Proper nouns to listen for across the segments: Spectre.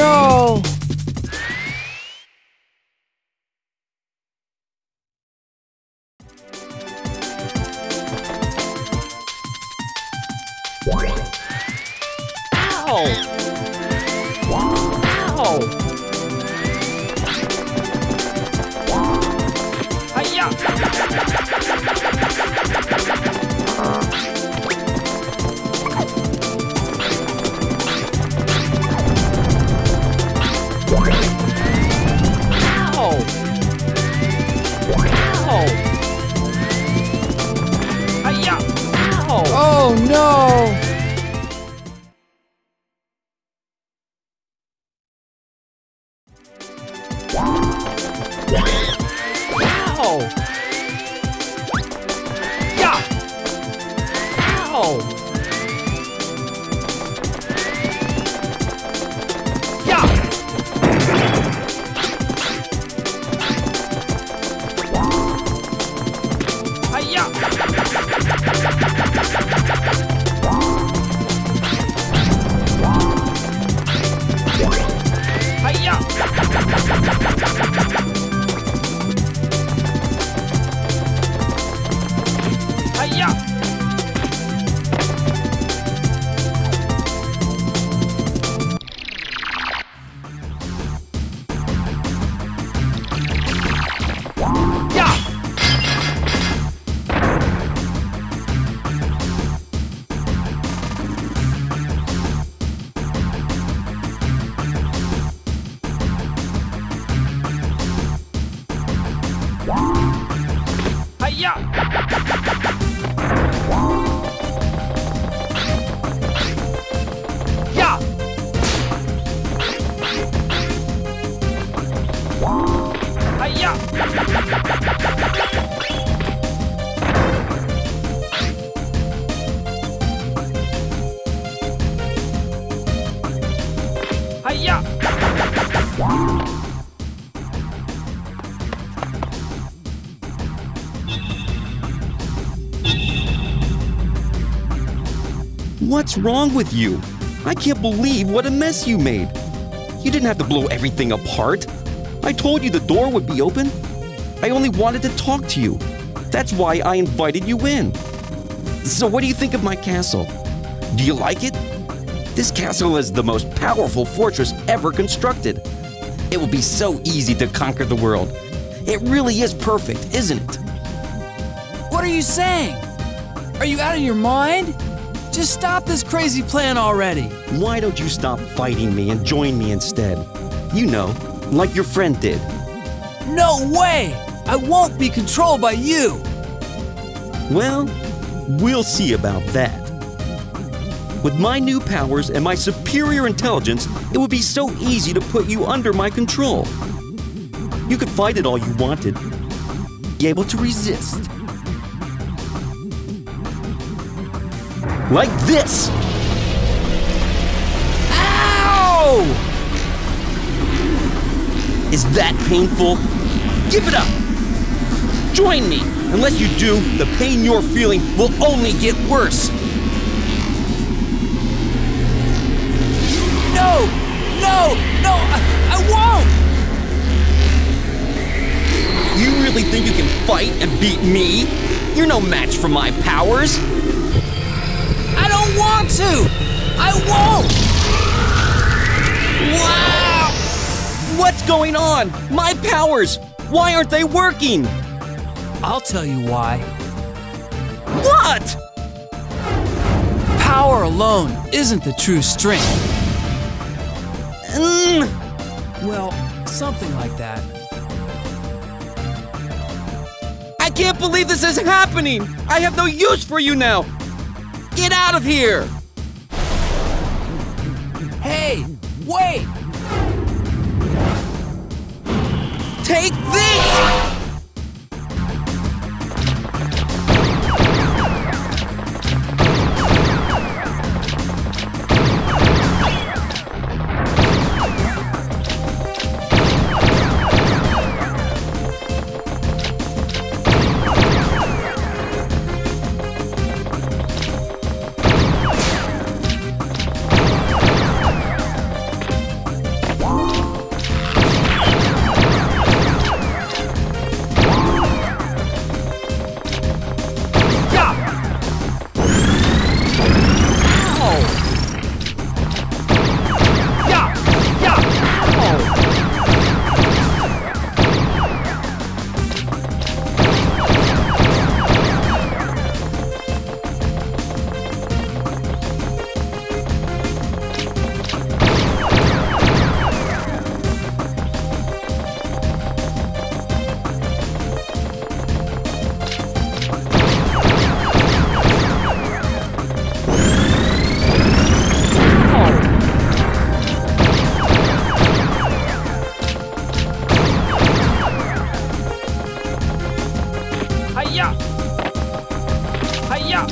no! What's wrong with you? I can't believe what a mess you made. You didn't have to blow everything apart. I told you the door would be open. I only wanted to talk to you. That's why I invited you in. So what do you think of my castle? Do you like it? This castle is the most powerful fortress ever constructed. It will be so easy to conquer the world. It really is perfect, isn't it? What are you saying? Are you out of your mind? Just stop this crazy plan already! Why don't you stop fighting me and join me instead? You know, like your friend did. No way! I won't be controlled by you! Well, we'll see about that. With my new powers and my superior intelligence, it would be so easy to put you under my control. You could fight it all you wanted, be able to resist. Like this! Ow! Is that painful? Give it up! Join me! Unless you do, the pain you're feeling will only get worse! No! No! No! I won't! You really think you can fight and beat me? You're no match for my powers! I don't want to! I won't! Wow! What's going on? My powers! Why aren't they working? I'll tell you why. What? Power alone isn't the true strength. Well, something like that. I can't believe this is happening! I have no use for you now! Get out of here! Hey, wait! Take this! out.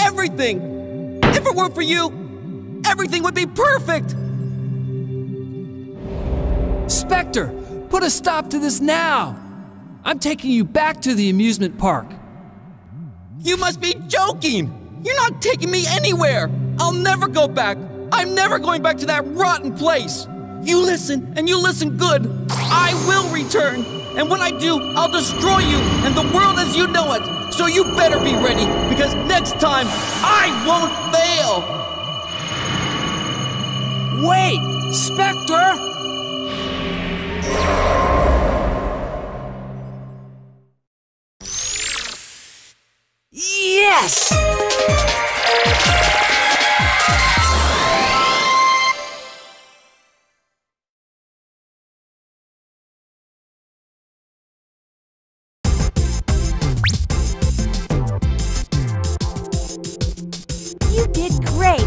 everything. If it weren't for you, everything would be perfect. Spectre, put a stop to this now. I'm taking you back to the amusement park. You must be joking. You're not taking me anywhere. I'll never go back. I'm never going back to that rotten place. You listen, and you listen good. I will return. And when I do, I'll destroy you and the world as you know it. So you better be ready, because next time, I won't fail. Wait, Spectre! Yes! You did great!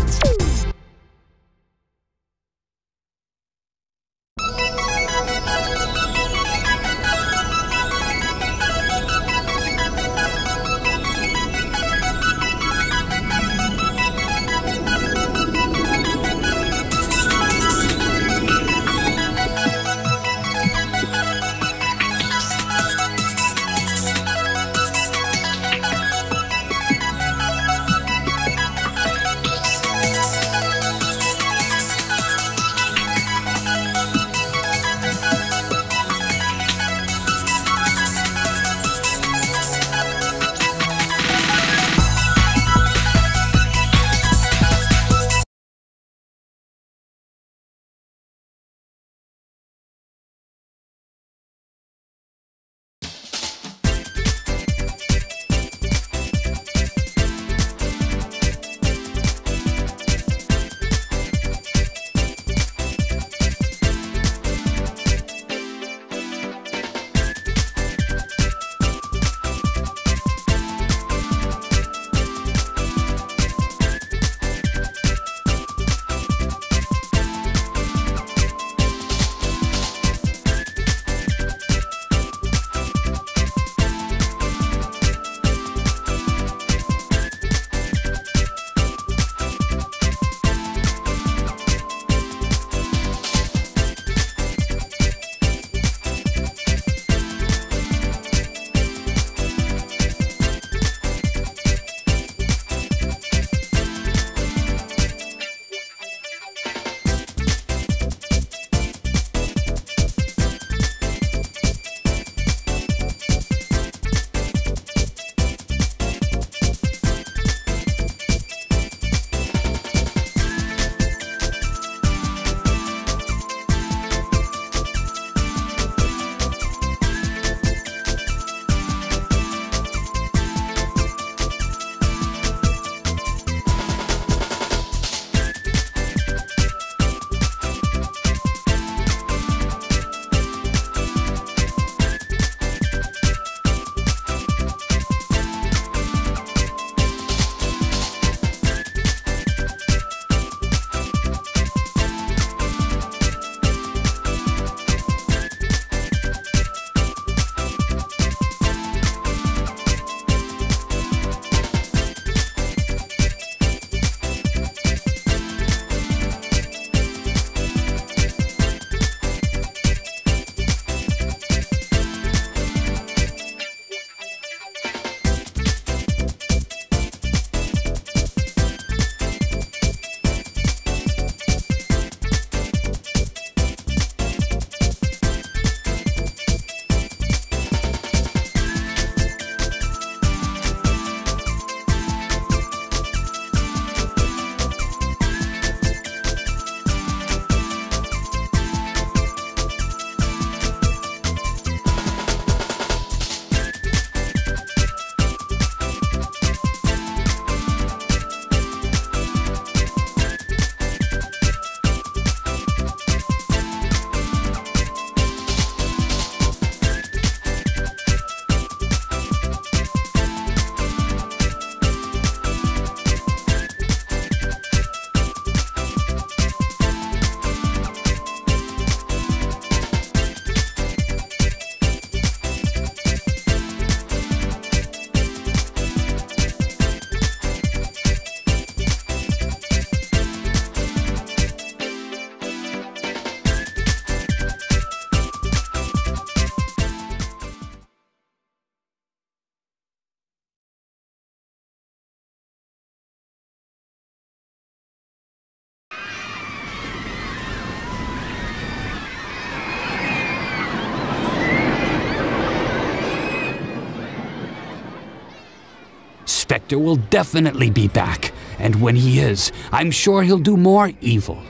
Spectre will definitely be back, and when he is, I'm sure he'll do more evil.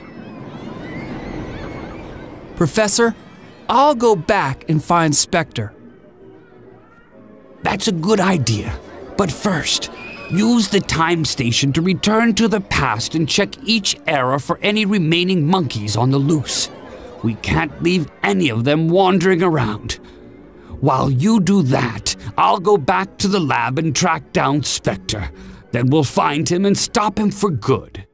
Professor, I'll go back and find Spectre. That's a good idea, but first, use the time station to return to the past and check each era for any remaining monkeys on the loose. We can't leave any of them wandering around. While you do that, I'll go back to the lab and track down Spectre. Then we'll find him and stop him for good.